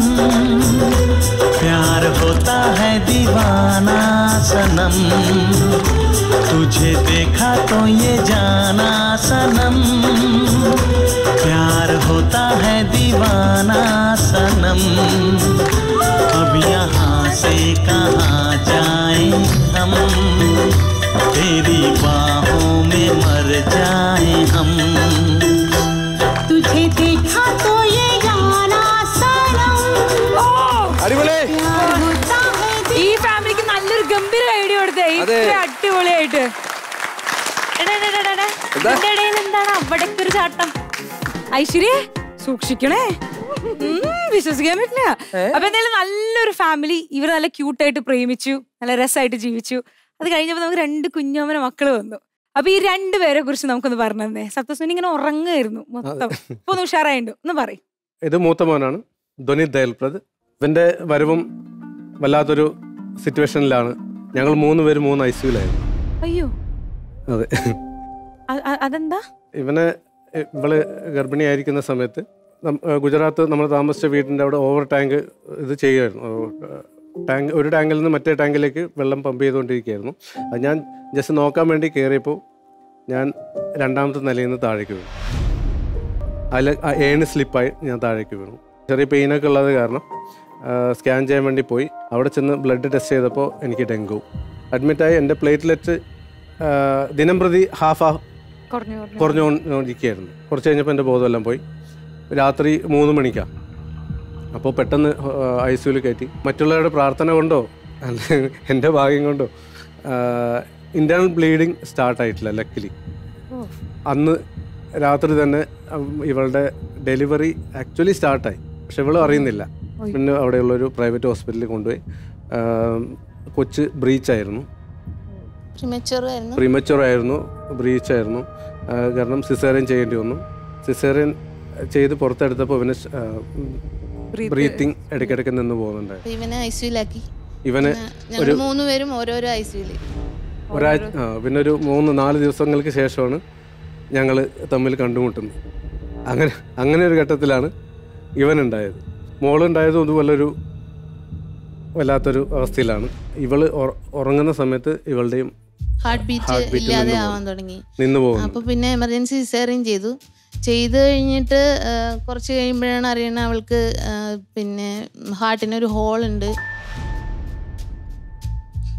प्यार होता है दीवाना सनम, तुझे देखा तो ये जाना सनम, प्यार होता है दीवाना सनम. अब यहाँ से कहाँ जाएं हम, तेरी बाहों में मर जाएं हम. तुझे देखा तो ये गाना सनम. ഈ ഫാമിലിക്ക് നല്ലൊരു ഗംഭീര ഐഡിയ കൊടുത്തേ. ഇത്ര അടിപൊളിയായിട്ട് എന്താണ് അവിടേക്ക് ഒരു ചാട്ടം. ഐശ്വര്യ സൂക്ഷിക്കണേ, വിശ്വസിക്കാൻ പറ്റില്ല. അപ്പൊ എന്തായാലും നല്ലൊരു ഫാമിലി, ഇവർ നല്ല ക്യൂട്ടായിട്ട് പ്രേമിച്ചു, നല്ല രസമായിട്ട് ജീവിച്ചു. അത് കഴിഞ്ഞപ്പോൾ നമുക്ക് രണ്ട് കുഞ്ഞോമന മക്കള് വന്നു. അപ്പൊ ഈ രണ്ടുപേരെ കുറിച്ച് നമുക്കൊന്ന് പറഞ്ഞു തന്നെ. സപ്തസ്വിനി ഇങ്ങനെ ഉറങ്ങായിരുന്നു മൊത്തം, ഇപ്പൊ ഒന്ന് ഉഷാറായിട്ടു ഒന്ന് പറയും. ഇത് മൂത്ത മോനാണ് ധ്വനിത് ധയൽ പ്രദ്. ഇവന്റെ വരവും വല്ലാത്തൊരു സിറ്റുവേഷനിലാണ്. ഞങ്ങൾ മൂന്ന് പേര് മൂന്ന് ഐ സിയുലായിരുന്നു. അയ്യോ, അതെ. അതെന്താ? ഇവനെ ഇവള് ഗർഭിണിയായിരിക്കുന്ന സമയത്ത് ഗുജറാത്ത് നമ്മൾ താമസിച്ച വീടിന്റെ അവിടെ ഓവർ ടാങ്ക് ഇത് ചെയ്യുമായിരുന്നു. ടാങ്ക് ഒരു ടാങ്കിൽ നിന്ന് മറ്റേ ടാങ്കിലേക്ക് വെള്ളം പമ്പ് ചെയ്തുകൊണ്ടിരിക്കുകയായിരുന്നു. അത് ഞാൻ ജസ്റ്റ് നോക്കാൻ വേണ്ടി കയറിയപ്പോൾ ഞാൻ രണ്ടാമത്തെ നിലയിൽ നിന്ന് താഴേക്ക് വീണു. അതിൽ ഏണ് സ്ലിപ്പായി ഞാൻ താഴേക്ക് വീണു. ചെറിയ പെയിനൊക്കെ ഉള്ളത് കാരണം സ്കാൻ ചെയ്യാൻ വേണ്ടി പോയി. അവിടെ ചെന്ന് ബ്ലഡ് ടെസ്റ്റ് ചെയ്തപ്പോൾ എനിക്ക് ഡെങ്കു. അഡ്മിറ്റായി. എൻ്റെ പ്ലേറ്റ്ലെറ്റ് ദിനം പ്രതി ഹാഫ് ഹാഫ് കുറഞ്ഞുകൊണ്ടിരിക്കുകയായിരുന്നു. കുറച്ച് കഴിഞ്ഞപ്പോൾ എൻ്റെ ബോധമെല്ലാം പോയി. രാത്രി മൂന്ന് മണിക്കാണ്. അപ്പോൾ പെട്ടെന്ന് ഐ സിയുവിൽ കയറ്റി. മറ്റുള്ളവരുടെ പ്രാർത്ഥന കൊണ്ടോ അല്ലെങ്കിൽ എൻ്റെ ഭാഗ്യം കൊണ്ടോ ഇൻ്റേണൽ ബ്ലീഡിങ് സ്റ്റാർട്ടായിട്ടില്ല ലക്കിലി. അന്ന് രാത്രി തന്നെ ഇവളുടെ ഡെലിവറി ആക്ച്വലി സ്റ്റാർട്ടായി. പക്ഷെ ഇവളും അറിയുന്നില്ല. പിന്നെ അവിടെയുള്ളൊരു പ്രൈവറ്റ് ഹോസ്പിറ്റലിൽ കൊണ്ടുപോയി. കൊച്ച് ബ്രീച്ചായിരുന്നു, പ്രിമച്വറായിരുന്നു, ബ്രീച്ചായിരുന്നു. കാരണം സിസേറിയൻ ചെയ്യേണ്ടി വന്നു. സിസേറിയൻ ചെയ്ത് പുറത്തെടുത്തപ്പോൾ പിന്നെ ബ്രീത്തിങ് ഇടയ്ക്കിടയ്ക്ക് നിന്ന് പോകുന്നുണ്ടായിരുന്നു. ഇവനെ ഐസിയുലാക്കി. ഇവനെ ഒരു മൂന്ന് പേരും ഓരോരോ ഐസിയുല് ഒരാഴ്ച. പിന്നെ ഒരു മൂന്ന് നാല് ദിവസങ്ങൾക്ക് ശേഷമാണ് ഞങ്ങൾ തമ്മിൽ കണ്ടുമുട്ടുന്നത്. അങ്ങനെ അങ്ങനെ ഒരു ഘട്ടത്തിലാണ് ഇവനുണ്ടായത്. മോളുണ്ടായതും ഇതുപോലൊരു വല്ലാത്തൊരു അവസ്ഥയിലാണ്. ഇവള് ഉറങ്ങുന്ന സമയത്ത് ഇവളുടെയും ഹാർട്ട് ബീറ്റ് ഇല്ലാതെ ആവാൻ തുടങ്ങി, നിന്ന് പോകും. അപ്പോൾ പിന്നെ എമർജൻസി സിസേറിയൻ ചെയ്തു. ചെയ്ത് കഴിഞ്ഞിട്ട് കുറച്ച് കഴിയുമ്പോഴാണ് അറിയണത് അവൾക്ക് പിന്നെ ഹാർട്ടിനൊരു ഹോളുണ്ട്,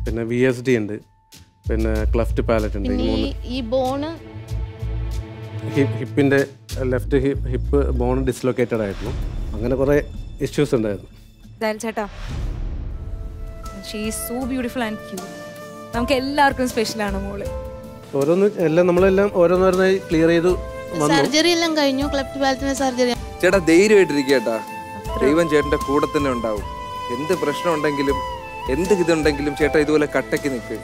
പിന്നെ വി എസ് ഡി ഉണ്ട്, പിന്നെ ക്ലഫ്റ്റ് പാലറ്റ് ഉണ്ട്. ഈ ബോണ് ഹിപ്പിന്റെ ലെഫ്റ്റ് ഹിപ്പ് ബോൺ ഡിസ്ലോക്കേറ്റഡ് ആയിരുന്നു. അങ്ങനെ കുറെ ഇഷ്യൂസ് ഉണ്ടായിരുന്നു. നമുക്ക് എല്ലാവർക്കും സ്പെഷ്യലാണ് മോള്. ഓരോന്ന് എല്ലാം നമ്മളെല്ലാം ഓരോന്നോരോന്നായി ക്ലിയർ ചെയ്തു. സർജറി എല്ലാം കഴിഞ്ഞു, ക്ലഫ്റ്റ് പാലറ്റിന്റെ സർജറി. ചേട്ടാ ധൈര്യമായിട്ടിരിക്കുക കേട്ടാ, ദൈവം ചേട്ടൻ്റെ കൂടെ തന്നെ ഉണ്ടാവും. എന്ത് പ്രശ്നം ഉണ്ടെങ്കിലും എന്ത് ഇതുണ്ടെങ്കിലും ചേട്ടാ ഇതുപോലെ കട്ടക്ക് നിൽക്ക്.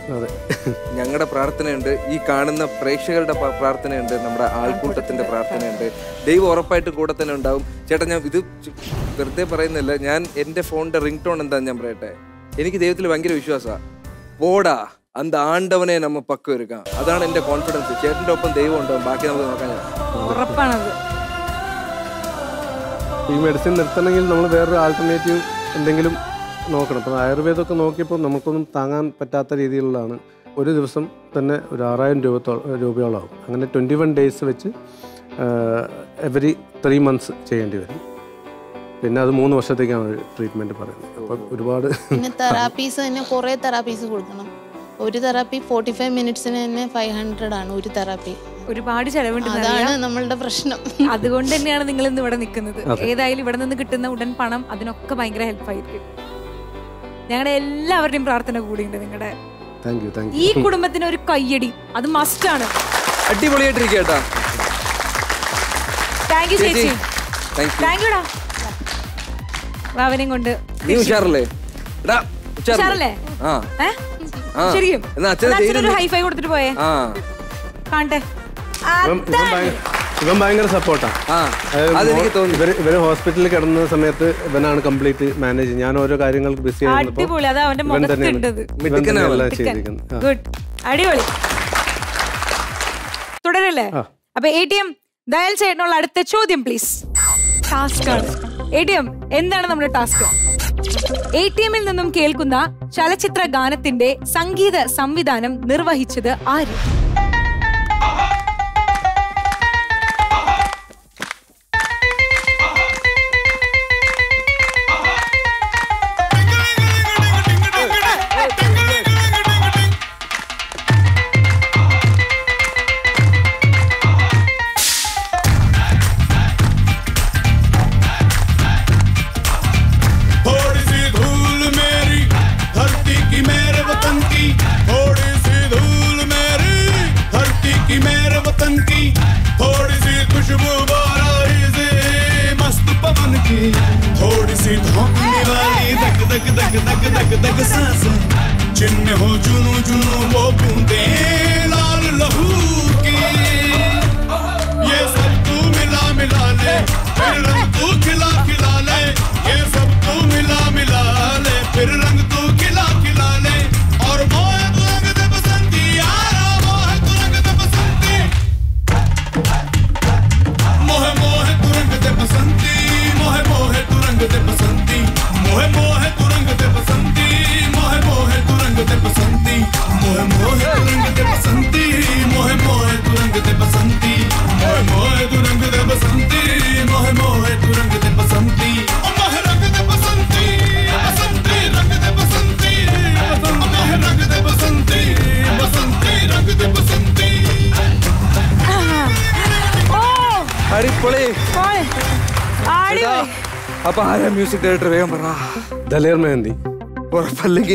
ഞങ്ങളുടെ പ്രാർത്ഥനയുണ്ട്, ഈ കാണുന്ന പ്രേക്ഷകരുടെ പ്രാർത്ഥനയുണ്ട്, നമ്മുടെ ആൾക്കൂട്ടത്തിൻ്റെ പ്രാർത്ഥനയുണ്ട്. ദൈവം ഉറപ്പായിട്ട് കൂടെ തന്നെ ഉണ്ടാവും. ചേട്ടാ ഞാൻ ഇത് വെറുതെ പറയുന്നില്ല, ഞാൻ എൻ്റെ ഫോണിൻ്റെ റിംഗ് ടോൺ എന്താണെന്ന് ഞാൻ പറയട്ടെ. എനിക്ക് ദൈവത്തിൽ ഭയങ്കര വിശ്വാസമാണ്. പോടാ அந்த ஆண்டவனே நம்ம பக்கம் இருக்கான், அதான் என் கான்ஃபிடன்ஸ். சேட்டൻ്റെ ഒപ്പം ദൈവം ഉണ്ടോ, ബാക്കി നമുക്ക് നോക്കാൻ ഉറപ്പാണത്. ഈ മെഡിസിൻ നിർത്തണമെങ്കിൽ നമ്മൾ വേറൊരു ആൾട്ടർനേറ്റീവ് എന്തെങ്കിലും നോക്കണം. ഇപ്പം ആയുർവേദമൊക്കെ നോക്കിയപ്പോൾ നമുക്കൊന്നും താങ്ങാൻ പറ്റാത്ത രീതിയിലുള്ളതാണ്. ഒരു ദിവസം തന്നെ ഒരു ആറായിരം രൂപത്തോളം രൂപയോളാവും. അങ്ങനെ ട്വൻറ്റി വൺ ഡേയ്സ് വെച്ച് എവറി ത്രീ മന്ത്സ് ചെയ്യേണ്ടി വരും. പിന്നെ അത് മൂന്ന് വർഷത്തേക്കാണ് ട്രീറ്റ്മെൻറ്റ് പറയുന്നത്. അപ്പം ഒരുപാട് തെറാപ്പീസ് തന്നെ, കുറേ തെറാപ്പീസ് കൊടുക്കണം. ഒരു തെറാപ്പി ഫോർട്ടി ഫൈവ് മിനിറ്റ്സിന് തന്നെ ഫൈവ് ഹൺഡ്രഡ് ആണ് ഒരു തെറാപ്പി. ഒരുപാട് ചെലവുണ്ട്, അതാണ് നമ്മളുടെ പ്രശ്നം. അതുകൊണ്ട് തന്നെയാണ് നിങ്ങൾ ഇന്ന് ഇവിടെ നിൽക്കുന്നത്. ഏതായാലും ഇവിടെ നിന്ന് കിട്ടുന്ന ഉടൻ പണം അതിനൊക്കെ ഭയങ്കര ഹെൽപ്പായിരിക്കും. ഞങ്ങളുടെ എല്ലാവരുടെയും പ്രാർത്ഥന കൂടിയുണ്ട് നിങ്ങളുടെ ഈ കുടുംബത്തിന്. ഒരു കയ്യടി അത് മസ്റ്റ് ആണ്. അടിപൊളിയായിട്ടിരിക്കട്ടാ. താങ്ക് യു ചേച്ചി. താങ്ക് യുടാ. വാവനെയും കൊണ്ട് നീ ഉഷാറല്ലേ? എടാ ഉഷാറല്ലേ? ആ ഏ ഇവൻ ഭയങ്കര സപ്പോർട്ടാണ്. ഇവര് ഹോസ്പിറ്റലിൽ കിടന്ന സമയത്ത് ഇവനാണ് കംപ്ലീറ്റ് മാനേജ്. ഞാൻ ഓരോ കാര്യങ്ങൾക്ക് ബിസി തുടരല്ലേ. അപ്പൊ എ ടി എം ദയാൽ ചേട്ടനുള്ള അടുത്ത ചോദ്യം പ്ലീസ്. ടാസ്ക് ആണ് എ ടി എം. എന്താണ് നമ്മുടെ ടാസ്ക്? എടിഎമ്മിൽ നിന്നും കേൾക്കുന്ന ചലച്ചിത്ര ഗാനത്തിന്റെ സംഗീത സംവിധാനം നിർവഹിച്ചത് ആര്?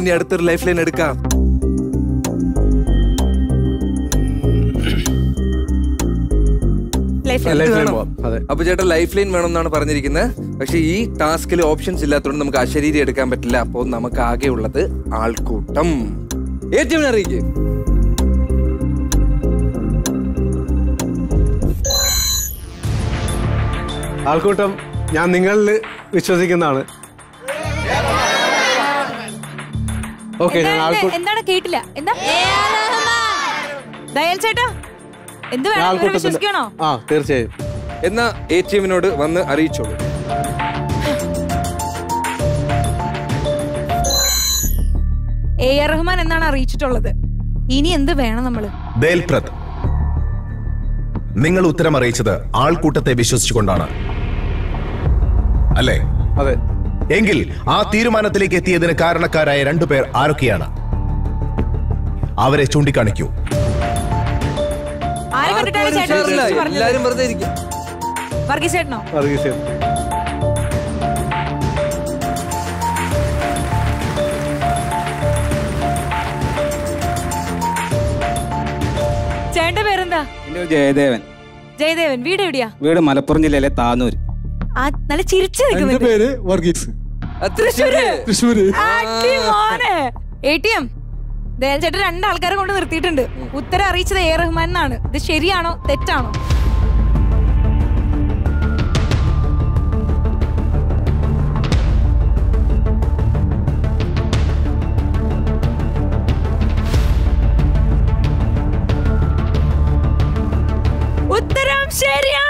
ഇനി അടുത്തൊരു ലൈഫ് ലൈൻ എടുക്കാം. അപ്പൊ ചേട്ടാ ലൈഫ് ലൈൻ വേണമെന്നാണ് പറഞ്ഞിരിക്കുന്നത്. പക്ഷെ ഈ ടാസ്കിൽ ഓപ്ഷൻസ് ഇല്ലാത്തതുകൊണ്ട് നമുക്ക് അശരീരി എടുക്കാൻ പറ്റില്ല. അപ്പോൾ നമുക്ക് ആകെ ഉള്ളത് ആൾക്കൂട്ടം. ഏറ്റവും അറിയിക്കും ആൾക്കൂട്ടം. ഞാൻ നിങ്ങളിൽ വിശ്വസിക്കുന്നതാണ്. എന്താണ് കേട്ടില്ല? എന്താ ദയാൽ ചേട്ടാ? എന്ത് വിശ്വസിക്കണോ? ആ തീർച്ചയായും. എന്നാ എടിഎമ്മിനോട് വന്ന് അറിയിച്ചോളൂ. എ ആർ റഹ്മാൻ എന്നാണ് അറിയിച്ചിട്ടുള്ളത്. ഇനി എന്ത് വേണം നമ്മള്? ദയാൽ പ്രത്, നിങ്ങൾ ഉത്തരം അറിയിച്ചത് ആൾക്കൂട്ടത്തെ വിശ്വസിച്ചുകൊണ്ടാണ് അല്ലേ? അതെ. എങ്കിൽ ആ തീരുമാനത്തിലേക്ക് എത്തിയതിന് കാരണക്കാരായ രണ്ടുപേർ ആരൊക്കെയാണ്? അവരെ ചൂണ്ടിക്കാണിക്കൂ. ചേട്ടന്റെ പേരെന്താ? ജയദേവൻ. ജയദേവൻ. വീട് എവിടെയാ? വീട് മലപ്പുറം ജില്ലയിലെ താനൂര്. നല്ല ചിരിച്ചു നിൽക്കുന്നത്. പേര് വർഗീസ്. തൃശ്ശൂര്. തൃശ്ശൂര്. ആക്കി മോനെ. എടിഎം ചേട്ടൻ രണ്ട് ആൾക്കാരെ കൊണ്ട് നിർത്തിയിട്ടുണ്ട്. ഉത്തരം അറിയിച്ചത് എ റഹ്മാൻ എന്നാണ്. ഇത് ശരിയാണോ തെറ്റാണോ? ഉത്തരം ശരിയാണ്.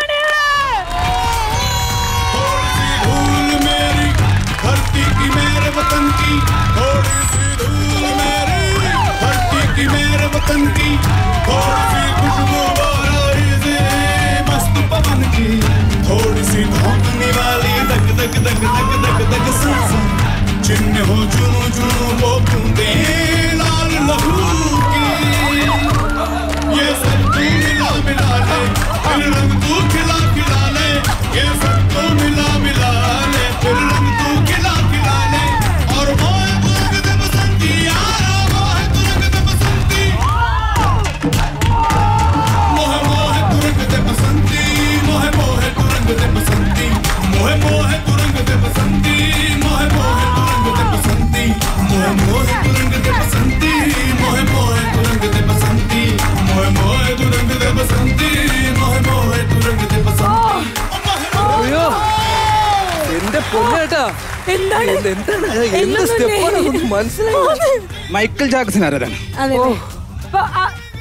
മൈക്കിൾ ജാക്സൺ ആരാധന.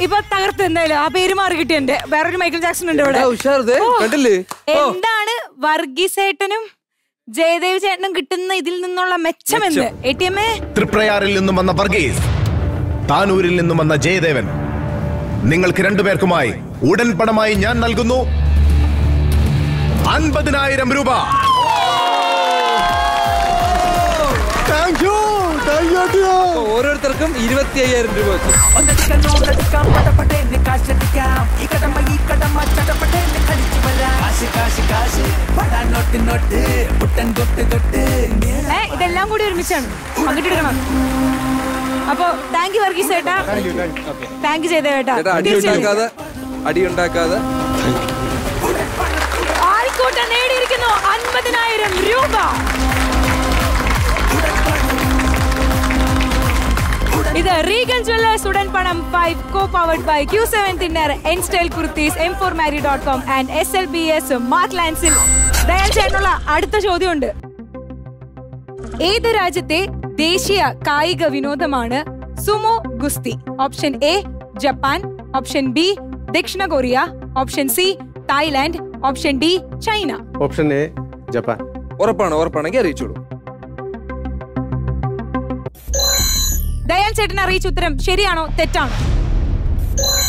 ഇപ്പൊ തകർത്ത് എന്തായാലും ആ പേര് മാറി കിട്ടി. എന്റെ വേറൊരു മൈക്കിൾ ജാക്സൺ ഉണ്ട് ഇവിടെ. എന്താണ് വർഗീസേട്ടനും ജയദേവ് ചേട്ടനും കിട്ടുന്ന ഇതിൽ നിന്നുള്ള മെച്ചം എന്ത്? എടിഎമ്മേ, തൃപ്രയാറിൽ നിന്നും വന്ന വർഗീസ്, താനൂരിൽ നിന്നും വന്ന ജയദേവൻ, നിങ്ങൾക്ക് രണ്ടുപേർക്കുമായി ഉടൻ പണമായി ഞാൻ നൽകുന്നു അൻപതിനായിരം രൂപ. ഓരോരുത്തർക്കും ഇരുപത്തി അയ്യായിരം രൂപ വെച്ചു. ഇതെല്ലാം കൂടി ഒരുമിച്ചാണ് പങ്കിട്ടെടുക്കണം. അപ്പൊ താങ്ക് യു വർഗീസ് ചേട്ടാ, താങ്ക് യു ജയദേവേട്ടാ. അടിയുണ്ടാക്കാതെ ആയിക്കോട്ടെ. നേടിയിരിക്കുന്നു അൻപതിനായിരം രൂപ. ഇത് റീഗൽ ജ്വല്ലേഴ്സ്, ഉടൻ പണം five, co powered by Q seven Thinner, N-Style Kuruthis, M four Marry dot com and S L P S Mark Lansin. Dayal ചേട്ടനുള്ള അടുത്ത ചോദ്യമുണ്ട്. ഏത് രാജ്യത്തെ ദേശീയ കായിക വിനോദമാണ് സുമോ ഗുസ്തി? Option A Japan, option B ദക്ഷിണ Korea, option C Thailand, option D China. Option A Japan. ഉറപ്പാണ്? ഉറപ്പാണെങ്കിൽ അറിയിച്ചോളൂ. ദയാൽ ചേട്ടൻ അറിയിച്ച ഉത്തരം ശരിയാണോ തെറ്റാണോ?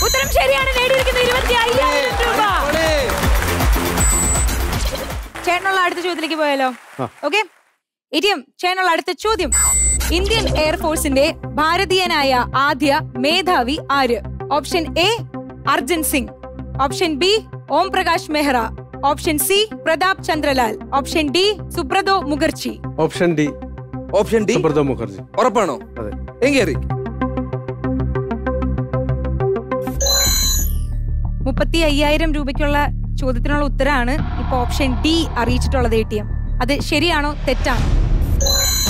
ഉത്തരം ശരിയാണ്. നേടിയിരിക്കുന്നത് ഇരുപത്തി അയ്യായിരം രൂപ. ചേട്ടനുള്ള അടുത്ത ചോദ്യത്തിലേക്ക് പോയാലോ? ഓക്കെ ഇരിയം, ചേട്ടനുള്ള അടുത്ത ചോദ്യം. ഇന്ത്യൻ എയർഫോഴ്സിന്റെ ഭാരതീയനായ ആദ്യ മേധാവി ആര്? Option A Arjan Singh, option B Om Prakash Mehra, option C Pratap Chandralal, option D Subroto Mukherjee. Option D. Option D Subroto Mukherjee. ഉറപ്പാണോ? അതെ. മുപ്പത്തി അയ്യായിരം രൂപയ്ക്കുള്ള ചോദ്യത്തിനുള്ള ഉത്തരാണ് ഇപ്പൊ ഓപ്ഷൻ ഡി അറിയിച്ചിട്ടുള്ളത്. എടിഎം അത് ശരിയാണോ തെറ്റാണോ?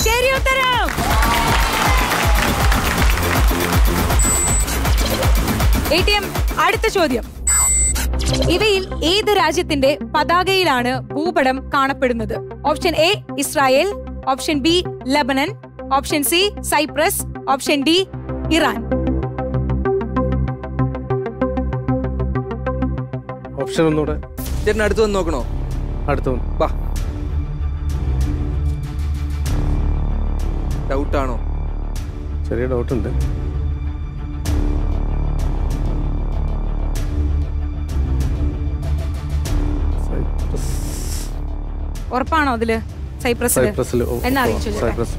ശരി ഉത്തരം. എടിഎം അടുത്ത ചോദ്യം. ഇവയിൽ ഏത് രാജ്യത്തിന്റെ പതാകയിലാണ് ഭൂപടം കാണപ്പെടുന്നത്? Option A Israel, option B Lebanon, option C Cyprus, option D Iran. Option ഒന്നുകൂടെ ചേട്ടൻ അടുത്ത് വന്ന് നോക്കണോ? അടുത്ത് ഡൗട്ടാണോ? ചെറിയ ഡൗട്ടുണ്ട്. ഉറപ്പാണോ അതില്? സൈപ്രസ്. സൈപ്രസിൽ എന്നറിയിച്ചു. സൈപ്രസ്.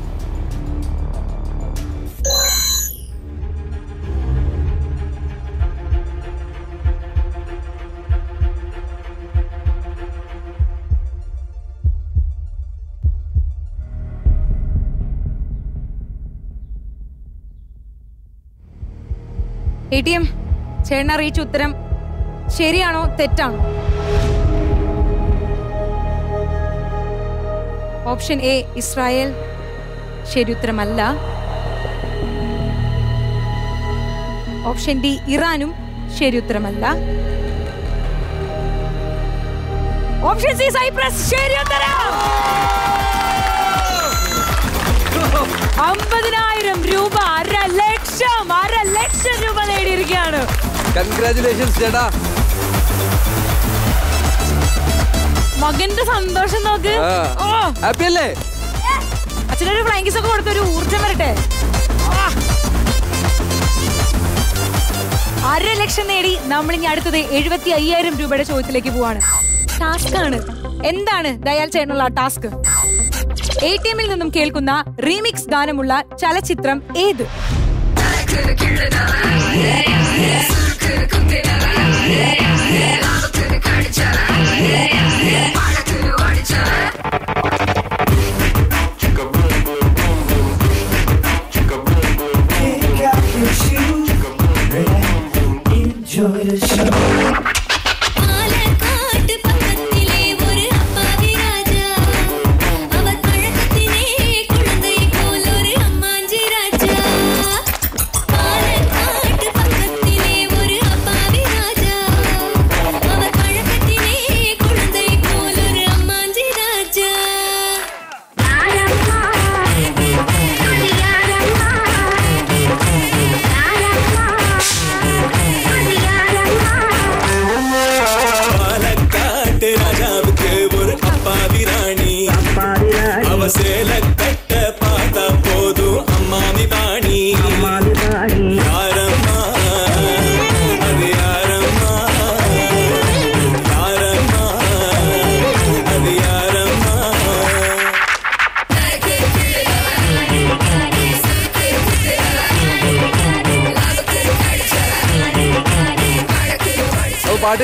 എടിഎം ചേട്ടൻ അറിയിച്ച ഉത്തരം ശരിയാണോ തെറ്റാണോ? Option A Israel. ശരി ഉത്തരമല്ല. ഓപ്ഷൻ ഡി ഇറാനും ശരി ഉത്തരമല്ല. ഓപ്ഷൻ സി സൈപ്രസ് ശരി ഉത്തരം. അമ്പതിനായിരം രൂപ അര ലക്ഷം അര ലക്ഷം രൂപ നേടിയിരിക്കുകയാണ്. കൺഗ്രാറ്റുലേഷൻസ് ചേട്ടാ. മകന്റെ സന്തോഷം നോക്ക്. ഹാപ്പി അല്ലേ? അച്ഛനൊരു ഫ്ലാങ്കീസ് ഒക്കെ കൊടുത്തൊരു ഊർജം വരട്ടെ. അര ലക്ഷം നേടി. നമ്മളിനി അടുത്തത് എഴുപത്തി അയ്യായിരം രൂപയുടെ ചോദ്യത്തിലേക്ക് പോവാണ്. ടാസ്ക് ആണ്. എന്താണ് ദയാൽ ചേട്ടനുള്ള ടാസ്ക്? എ ടി എമ്മിൽ നിന്നും കേൾക്കുന്ന റീമിക്സ് ഗാനമുള്ള ചലച്ചിത്രം ഏത്? പാട്ട്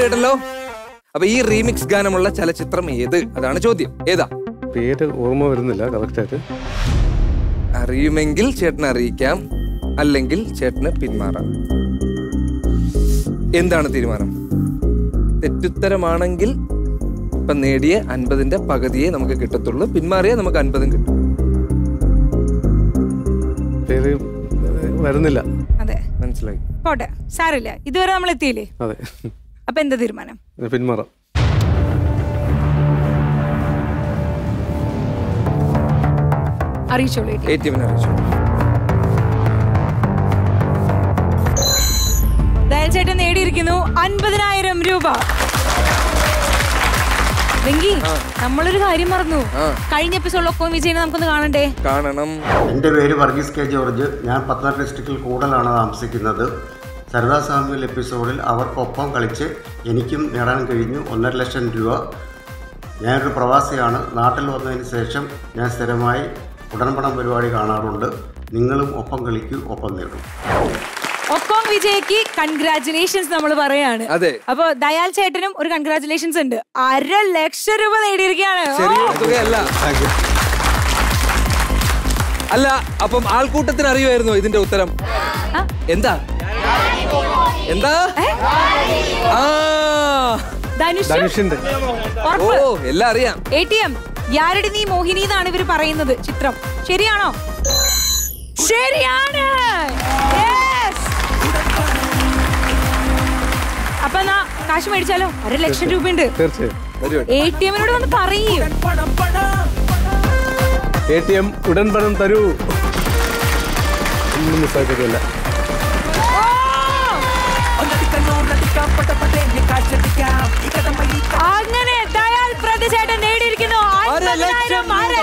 കേട്ടല്ലോ. അപ്പൊ ഈ റീമിക്സ് ഗാനമുള്ള ചലച്ചിത്രം ഏത്? അതാണ് ചോദ്യം. ഏതാ? പേര് ഓർമ്മ വരുന്നില്ല കറക്റ്റ് ആയിട്ട്. അറിയുമെങ്കിൽ ചേട്ടനെ അറിയിക്കാം, അല്ലെങ്കിൽ ചേട്ടന് പിന്മാറാം. എന്താണ് തീരുമാനം? തെറ്റുത്തരമാണെങ്കിൽ ഇപ്പൊ നേടിയ അൻപതിന്റെ പകുതിയെ നമുക്ക് കിട്ടത്തുള്ളൂ, പിന്മാറിയ നമുക്ക് അൻപതും കിട്ടും. പേര് വരുന്നില്ല. അതെ മനസ്സിലായി. പോട്ടെ സാറില്ല. ഇതുവരെ നമ്മൾ എത്തിയില്ലേ? അതെ. അപ്പൊ എന്താ തീരുമാനം? പിന്മാറാം. അറിയിച്ചോളൂ. ദയാൽ ചേട്ടൻ നേടിയിരിക്കുന്നു അൻപതിനായിരം രൂപ. വെങ്കി, നമ്മളൊരു കാര്യം മറന്നു. കഴിഞ്ഞ എപ്പിസോഡിൽ ഒക്കോങ് വിജയനെ നമുക്കൊന്ന് കാണണ്ടേ? കാണണം. എന്റെ പേര് വർഗീസ് കെ ജോർജ്. ഞാൻ പത്തനംതിട്ട ഡിസ്ട്രിക്റ്റിൽ കൂടലാണ് താമസിക്കുന്നത്. സരദാ സാമുവൽ എപ്പിസോഡിൽ അവർക്കൊപ്പം കളിച്ച് എനിക്കും നേടാൻ കഴിഞ്ഞു ഒന്നര ലക്ഷം രൂപ. ഞാനൊരു പ്രവാസിയാണ്. നാട്ടിൽ വന്നതിന് ശേഷം ഞാൻ സ്ഥിരമായി ഉടൻ പണം പരിപാടി കാണാറുണ്ട്. നിങ്ങളും ഒപ്പം കളിക്കൂ, ഒപ്പം നേടും. ഒപ്പം വിജയ്ക്ക് കൺഗ്രാറ്റുലേഷൻസ് നമ്മൾ പറയാണ്. അതെ. അപ്പൊ ദയാൽ ചേട്ടനും ഒരു കൺഗ്രാറ്റുലേഷൻസ് ഉണ്ട്. അര ലക്ഷം രൂപ നേടിയിരിക്കുകയാണ്. അല്ല, അപ്പം ആൾക്കൂട്ടത്തിന് അറിയുമായിരുന്നു ഇതിന്റെ ഉത്തരം എന്താ? എന്താ? എല്ലാം അറിയാം. എ ടി എം യാരടി നീ മോഹിനി എന്നാണ് ഇവർ പറയുന്നത് ചിത്രം. ശരിയാണോ? ശരിയാണ്. അപ്പൊ എന്നാ കാശ് മേടിച്ചാലോ? അര ലക്ഷം രൂപ ഉണ്ട്. എ ടി എമ്മിനോട് വന്ന് പറയും. എ ടി എം ഉടൻ പണം തരൂ. അങ്ങനെ ദയാൽ പ്രദ് ചേട്ടൻ നേടിയിരിക്കുന്നു അൻപതിനായിരം അര